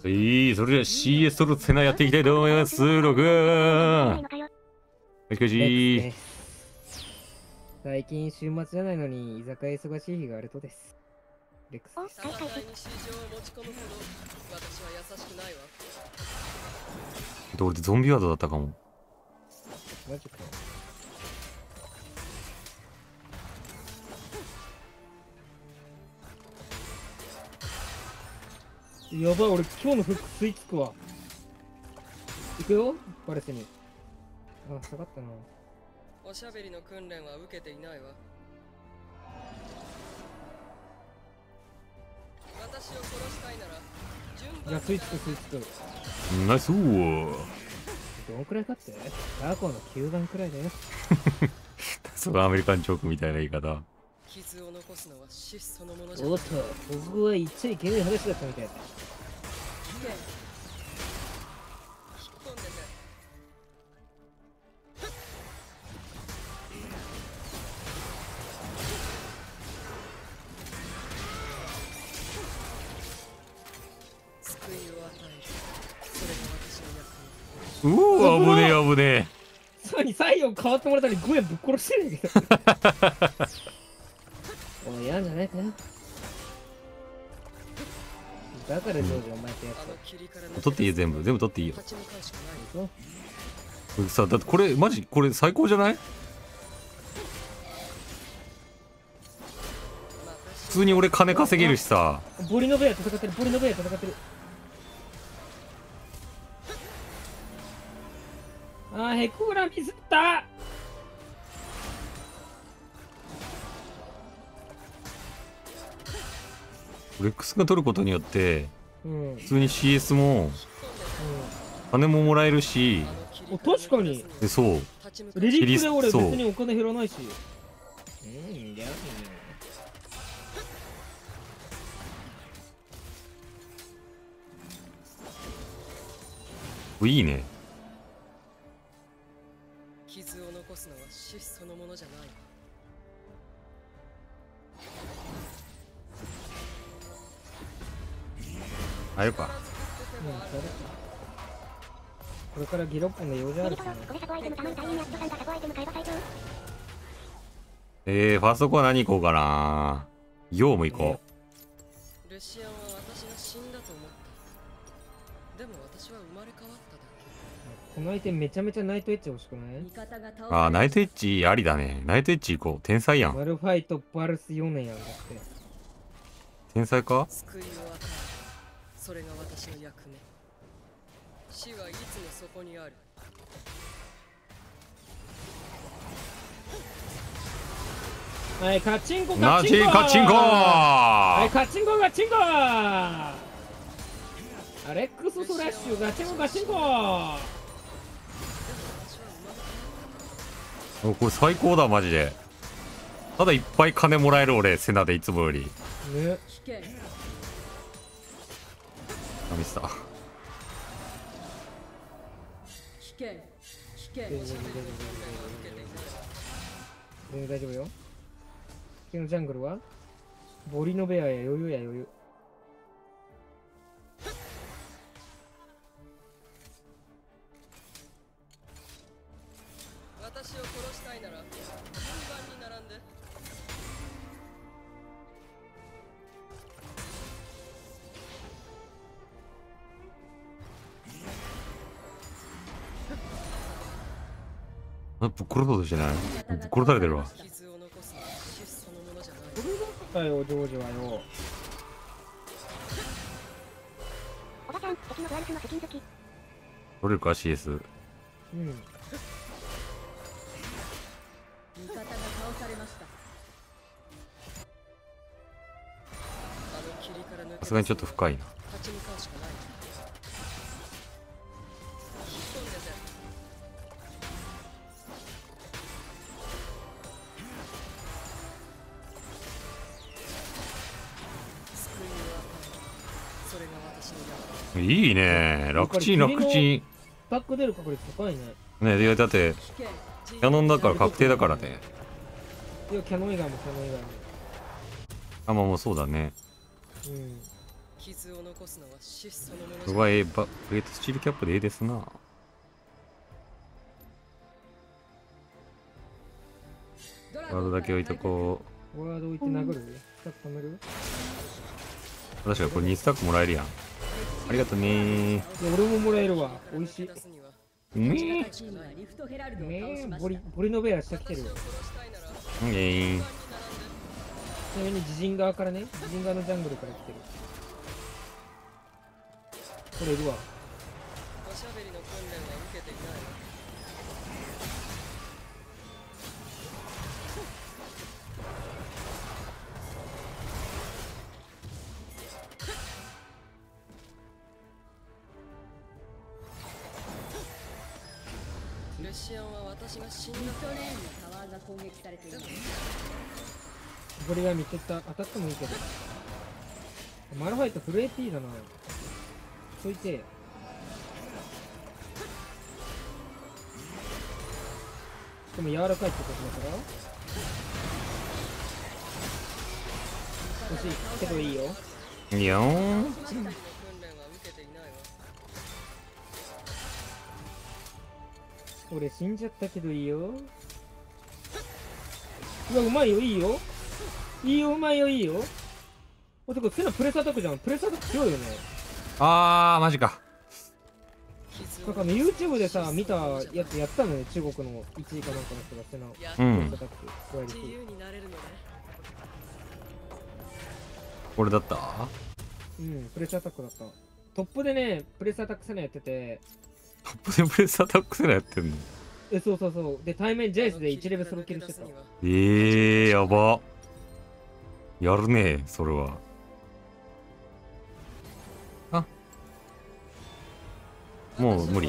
それでは CS ソロツナやっていきたいと思います。6もしもし。最近週末じゃないのに居酒屋忙しい日があるとです。レックスです。お、はいはい。俺ってゾンビワードだったかも。マジか。やばい、俺今日のフック吸いつくわ。行くよ、バレずに。あ、下がったな。おしゃべりの訓練は受けていないわ。私を殺したいなら順番。いや、吸いつく吸いつく。ナイスー。どんくらいかって？タコの9番くらいだよ。そのアメリカンジョークみたいな言い方。傷を残すのは死そのものじゃない。おっと、僕は言っちゃいけない話だったみたいだ。うわ、危ねえ危ねえ。さに最後変わってもらったのにゴヤぶっ殺してるんだけど。おい、嫌じゃないかよ。だからジョージお前ってやつ。取っていいよ、全部取っていいよ。さ、だってこれマジこれ最高じゃない？普通に俺金稼げるしさ。ボリノベア戦ってる、ボリノベア戦ってる。あ、へこらミスった。レックスが取ることによって、うん、普通に CS も金ももらえるし、うん、確かに。そう。レリックで俺別にお金減らないし。いいね。傷を残すのは死そのものじゃない。あれか。これからギロッポンの用事あるから。ファーストコーナーに行こうかな。ヨウも行こう。ルシアンは私が死んだと思った。でも私は生まれ変わっただけ。この相手めちゃめちゃナイトエッジ欲しくない？ああ、ナイトエッジありだね。ナイトエッジ行こう。天才やん。マルファイとバルス4年やんだって。天才か？それが私の役目。死はいつもそこにある。はい、カチンコカチンコ。はい、カチンコカチンコ。アレックススラッシュガチンコガチンコ。お、これ最高だマジで。ただいっぱい金もらえる俺セナでいつもより。ね。ミスター大丈夫よ。次のジャングルはボリノベアや余裕や余裕。私を殺したいなら順番に並んで。あ、ぶっ殺そうとしてない。ぶっ殺されてるわ。これだよ、ジョージはよ。取れるか、CS。うん。味方が倒されました。さすがにちょっと深いな。いいね、楽ちん楽ちん。パック出る確率高いね。ねえ、だってキャノンだから確定だからね。いや、キャノン以外もキャノン以外も。あ、まあもうそうだね。うん。すごい、ブレートスチールキャップでええですな。ワードだけ置いとこう。ワード置いて殴る？スタッフ止める？確かにこれ2スタックもらえるやん。ありがとうね。俺ももらえるわ。美味しい。ねえ。ねえ、ボリノベア下来てるよ。ねえ。ちなみに自陣側からね、自陣側のジャングルから来てる。これいるわ。おしゃべりの訓練は受けていない。ルシアンは私が死んだトレーンにタワーが攻撃されている。これが見てた、当たってもいいけど。マルファイトフル AP だな。そいて。でも柔らかいってことだから。欲しいけどいいよ。いいよー。俺死んじゃったけどいいよ。うわ、うまいよ、いいよ。いいよ、うまいよ、いいよ。おてか、手のプレスアタックじゃん。プレスアタック強いよね。あー、マジか。なんかね、YouTube でさ、見たやつやったのね。中国の1位かなんかの人が手のプレスアタック加えると。俺だった？うん、プレスアタックだった。トップでね、プレスアタックせなやってて。トップでプレスアタックセラやってんの？え、そうそうそう。で、対面ジェイスで1レベルソロキルしてた。やば。やるねえ、それは。あ、もう無理？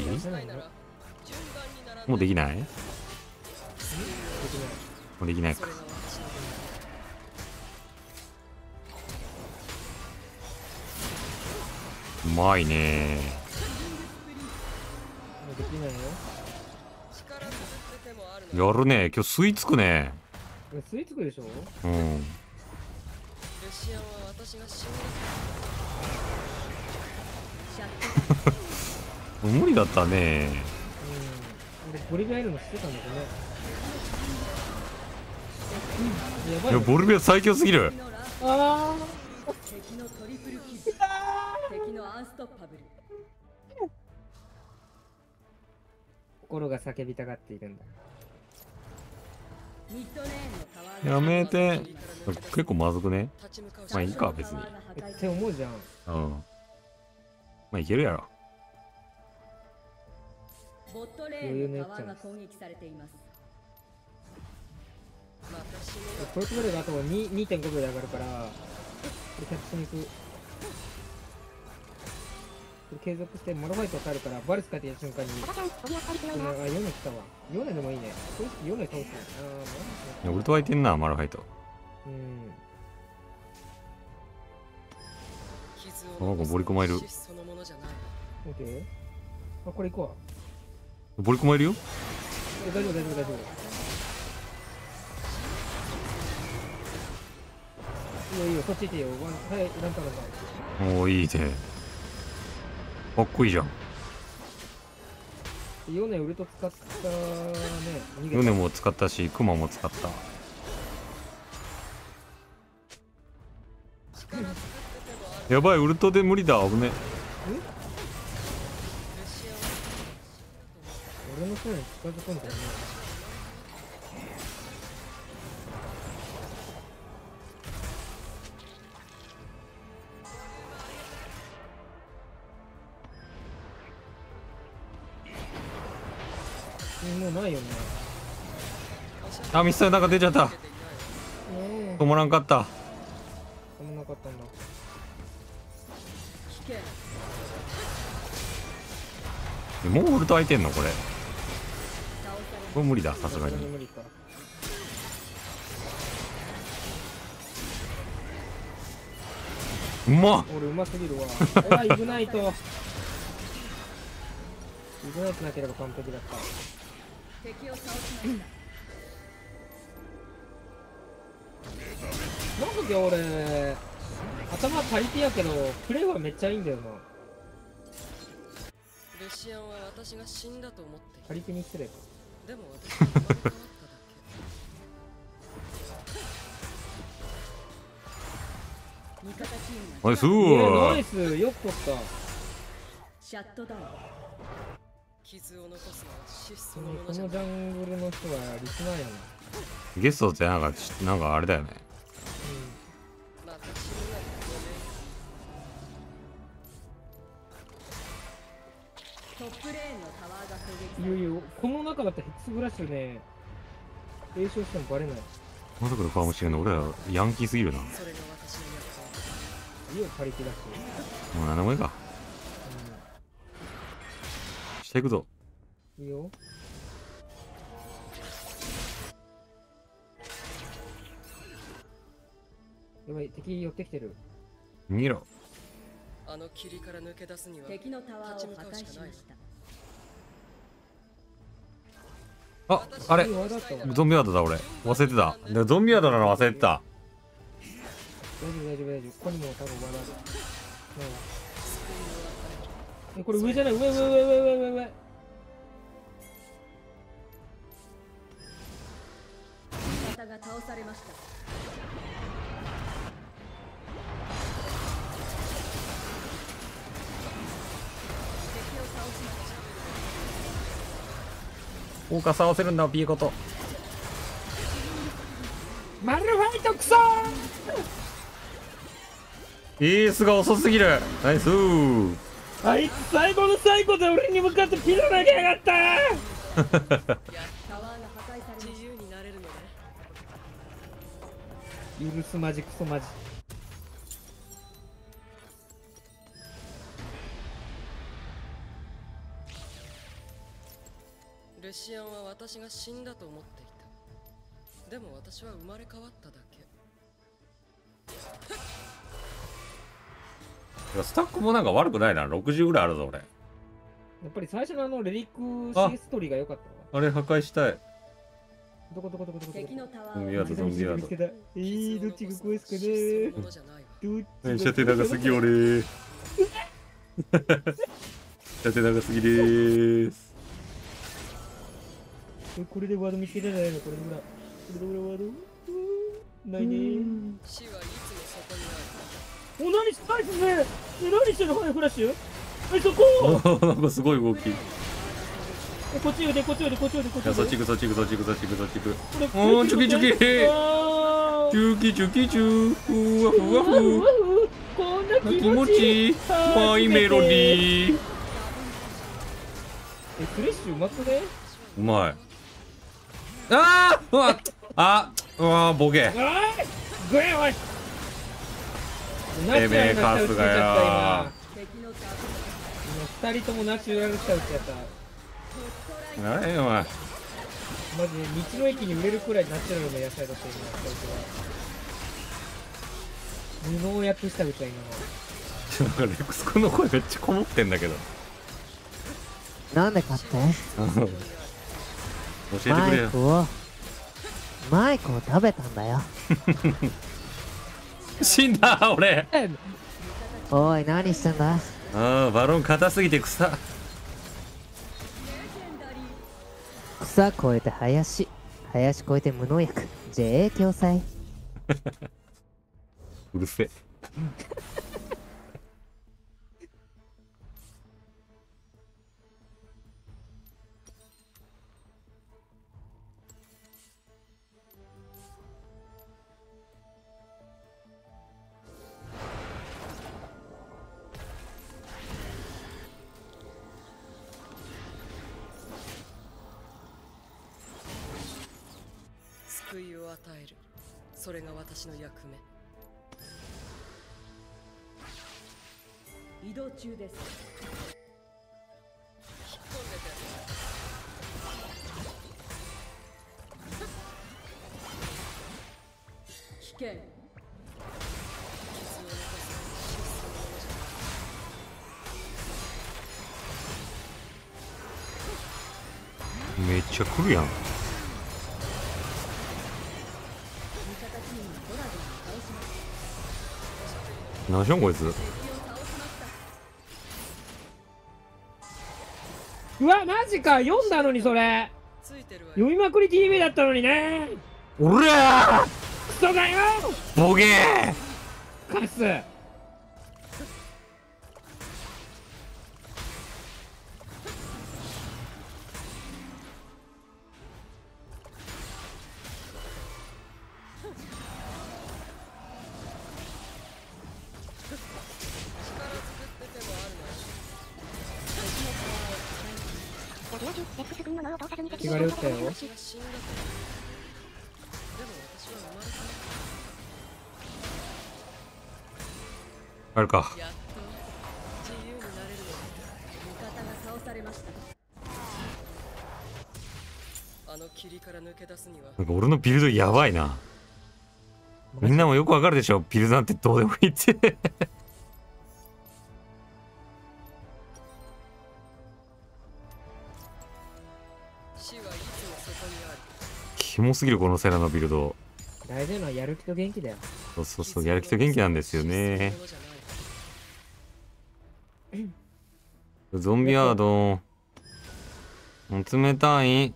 もうできない？もうできないか。うまいねえ。できないよ。やるね、今日吸い付くね。吸い付くでしょ。うん。無理だったね。うん。俺ボルベアいるの知ってたんだけど。いや、ボルベア最強すぎる。ああ。敵のトリプルキル。敵のアンストッパブル。心が叫びたがっているんだ。やめて。結構まずくね。まあいいか別に。って思うじゃん。うん。まあいけるやろ。余裕ねっちゃう。これ取ればあと 2.5 秒で上がるから。これキャッチに行く。継続してモロファイトを変えるからバルスかってやった瞬間にヨネ来たわ。ヨネでもいいね。ヨネ倒す。俺と湧いてんな、マロファイト。うん。なんかボリコマいる。オッケー。あ、これ行こう。ボリコマいるよ。大丈夫大丈夫大丈夫。いいよいいよ、こっち行ってよ。はい、ランタンランタン。おー、いいね。かっこいいじゃん。ヨネウルト使ったね。ヨネも使ったし、クマも使った。やばい、ウルトで無理だ、危ね。俺の声に近づくんだよね。もうないよね。あ、ミスターなんか出ちゃった。止まらんかった。止まらなかったんだ。もうウルト開いてんのこれ。これ無理だ、さすがに。うまっ。俺うますぎるわ。俺はイグナイト。イグナイトなければ完璧だった。敵を倒しました。なんか俺頭足りてやけどプレーはめっちゃいいんだよな。ルシアンは私が死んだと思って。足りてに失礼か。でも私はナイスナイス、よく取った。シャットダウン。傷を残すのは失踪のものじゃない。このジャングルの人はリスナーやな。ゲストってなんかあれだよね。うん、いよいよこの中だったらヘッツブラッシュね、栄翔してもバレない。まさかの顔もしてるの。俺らヤンキーすぎるな。家を借りてだしもう7枚か、うん、していくぞ。いいよ。やばい、敵寄ってきてる。逃げろ。あの霧から抜け出すには敵のタワーを破壊しました。あ、あれゾンビワードだ。俺忘れてた。ゾンビワードなの忘れてた。大丈夫。ここにも多分ワードある。これ上じゃない、上。味方が倒されました。フォーカス合わせるんだ、ピーコと。マルファイトクソー。エースが遅すぎる。ナイスー。あいつ最後の最後で俺に向かってピザ投げやがったー。許すマジクソマジ。ルシアンは私が死んだと思っていた。でも私は生まれ変わっただけ。いやスタックもなんか悪くないな。60ぐらいあるぞ俺。やっぱり最初のあのレリック CS 取りが良かった。あれ破壊したい。どこゾンビワード見つけた。どっちが怖いっすかねー。射程長すぎ俺ー。射程長すぎでーす。これでワード見つけられないの。これでワードないねー。お、何したいっすね。何してんのこれフラッシュ。そこなんかすごい動き。こっちよで。そっち行く。おー、チュキチュキ。ふわふわ。こんな気持ちいい。マイメロディー。フレッシュうまくね。うまい。あーうわあうわボケてめえカスがやー。2人ともナチュラルしたうちやった。なれお前マジで道の駅に売れるくらいナチュラルな野菜だった。今無農薬したみたいな。なんかレックス君の声めっちゃこもってんだけどなんで買って教えてくれよ。マイクを食べたんだよ。死んだ俺。おい何してんだ。ああバロン硬すぎて草越えて林越えて無農薬 JA 共済。うるせえ。救いを与える、それが私の役目。移動中です。引っ込んでて。危険。めっちゃ来るやん。何しよんこいつ。うわマジか、読んだのにそれ読みまくり TV だったのにね。おらークソだよボケーカス。気軽打ったよ。あるか。なんか俺のビルドやばいな。みんなもよくわかるでしょ、ビルドなんてどうでもいいってキモすぎるこのセラのビルド。大事なのはやる気と元気だよ。そうそうそう、やる気と元気なんですよね。ゾンビワード冷たい。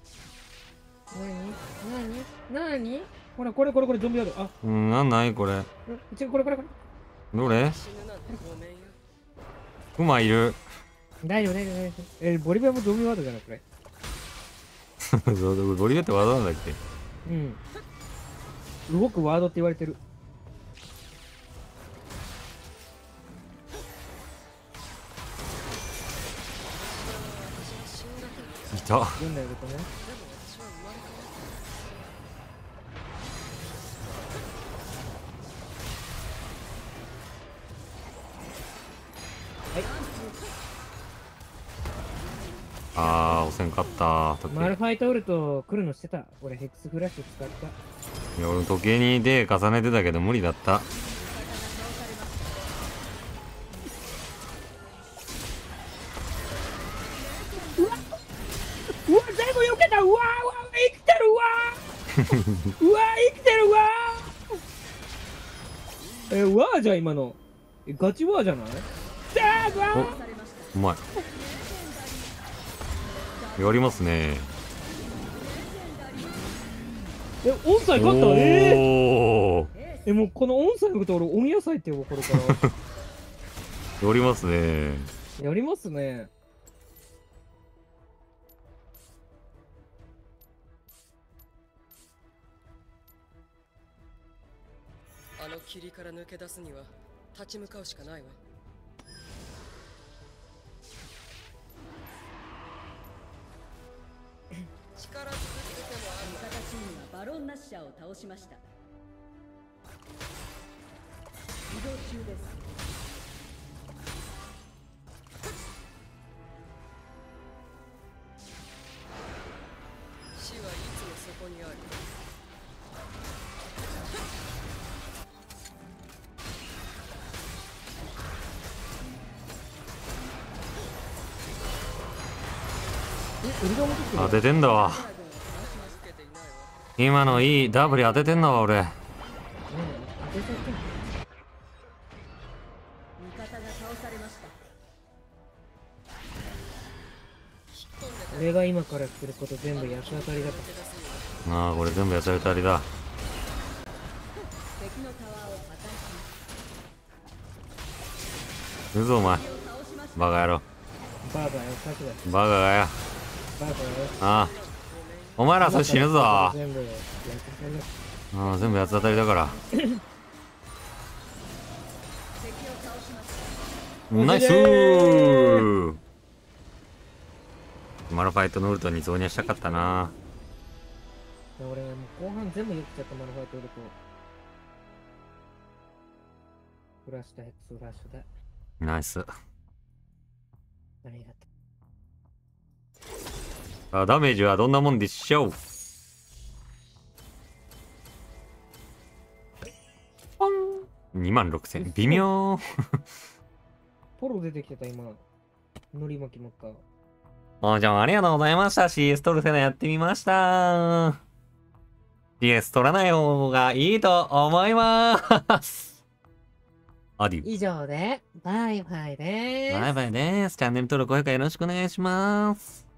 なになにほらこれこれこれゾンビワード。あうんなんないこれ。違うこれこれこれ。どれ？クマいる。大丈夫大丈夫大丈夫。ボリビアもゾンビワードじゃないこれ。ボリビアってワードなんだっけ？うん、動くワードって言われてる。いた。ね、はい、ああ、押せんかった。マルファイトウルト来るのしてた。俺ヘックスフラッシュ使った。いや俺時計にで重ねてたけど無理だった。うわうわ全部避けた。うわうわ生きてる。うわうわ生きてる。うわうわじゃ今のガチワーじゃない。うまいやりますね。オンサイ勝った。もうこのオンサイのこと俺オン野菜って呼ぶこれからやりますねやりますね。あの霧から抜け出すには立ち向かうしかないわ。力ずくバロンナッシャーを倒しました。移動中です。死はいつもそこにある。当ててんだわ。今のいいダブル当ててんのは俺。俺が今からすること全部八つ当たりだから。ああ、これ全部八つ当たりだ。うぞお前。バカ野郎。バカがや。ああ。お前らそれ死ぬぞ。全部八つ当たりだからナイスー。マルファイトのウルトに増入したかったな。俺もう後半全部よくちゃった。マルファイトウルトフラッシュだヘッドフラッシュだナイス。ありがとう。ダメージはどんなもんでしょう。26000微妙ポロ出てきてた今のり巻き持った。おーちゃんありがとうございました。 CS 取るセナやってみました。 CS 取らない方がいいと思いますアディ以上でバイバイです。バイバイです。チャンネル登録、高評価よろしくお願いします。